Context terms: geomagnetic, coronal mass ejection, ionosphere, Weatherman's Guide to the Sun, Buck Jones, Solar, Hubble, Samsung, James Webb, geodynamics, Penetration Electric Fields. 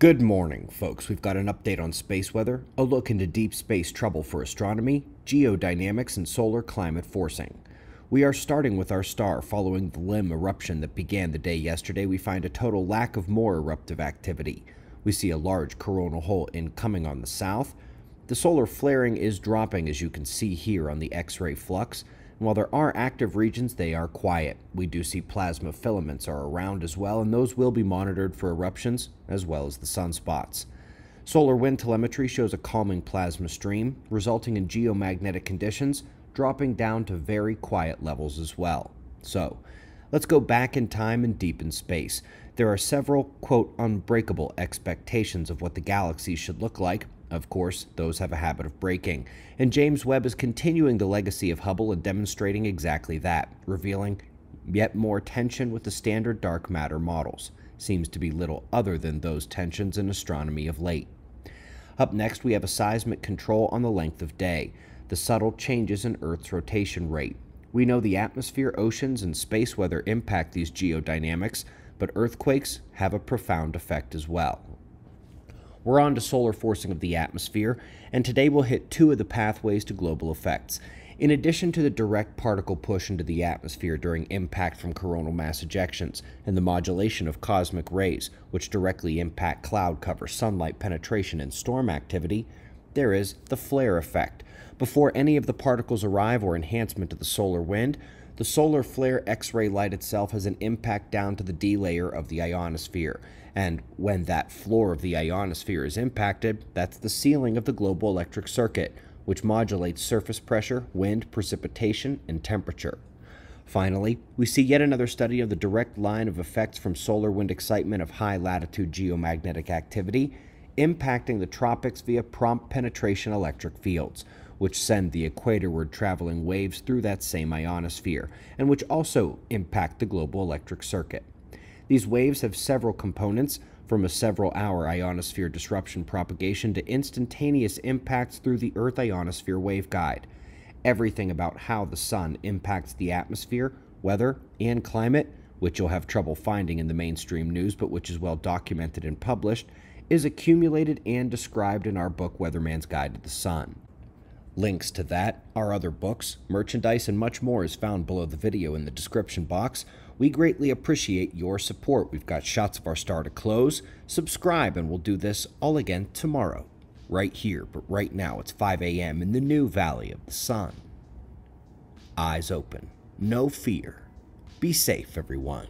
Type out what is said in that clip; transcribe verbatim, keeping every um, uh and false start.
Good morning, folks. We've got an update on space weather, a look into deep space trouble for astronomy, geodynamics, and solar climate forcing. We are starting with our star. Following the limb eruption that began the day yesterday, we find a total lack of more eruptive activity. We see a large coronal hole incoming on the south. The solar flaring is dropping, as you can see here on the X-ray flux. And while there are active regions, they are quiet. We do see plasma filaments are around as well, and those will be monitored for eruptions, as well as the sunspots. Solar wind telemetry shows a calming plasma stream, resulting in geomagnetic conditions dropping down to very quiet levels as well. So, let's go back in time and deep in space. There are several, quote, unbreakable expectations of what the galaxy should look like. Of course, those have a habit of breaking, and James Webb is continuing the legacy of Hubble and demonstrating exactly that, revealing yet more tension with the standard dark matter models. Seems to be little other than those tensions in astronomy of late. Up next, we have a seismic control on the length of day, the subtle changes in Earth's rotation rate. We know the atmosphere, oceans, and space weather impact these geodynamics, but earthquakes have a profound effect as well. We're on to solar forcing of the atmosphere, and today we'll hit two of the pathways to global effects. In addition to the direct particle push into the atmosphere during impact from coronal mass ejections and the modulation of cosmic rays, which directly impact cloud cover, sunlight penetration, and storm activity, there is the flare effect. Before any of the particles arrive or enhancement of the solar wind, the solar flare X-ray light itself has an impact down to the D layer of the ionosphere, and when that floor of the ionosphere is impacted, that's the ceiling of the global electric circuit, which modulates surface pressure, wind, precipitation, and temperature. Finally, we see yet another study of the direct line of effects from solar wind excitement of high-latitude geomagnetic activity, impacting the tropics via prompt penetration electric fields, which send the equatorward traveling waves through that same ionosphere, and which also impact the global electric circuit. These waves have several components, from a several-hour ionosphere disruption propagation to instantaneous impacts through the Earth ionosphere waveguide. Everything about how the sun impacts the atmosphere, weather, and climate, which you'll have trouble finding in the mainstream news, but which is well documented and published, is accumulated and described in our book, Weatherman's Guide to the Sun. Links to that, our other books, merchandise, and much more is found below the video in the description box. We greatly appreciate your support. We've got shots of our star to close. Subscribe, and we'll do this all again tomorrow, right here. But right now, it's five A M in the new Valley of the Sun. Eyes open. No fear. Be safe, everyone.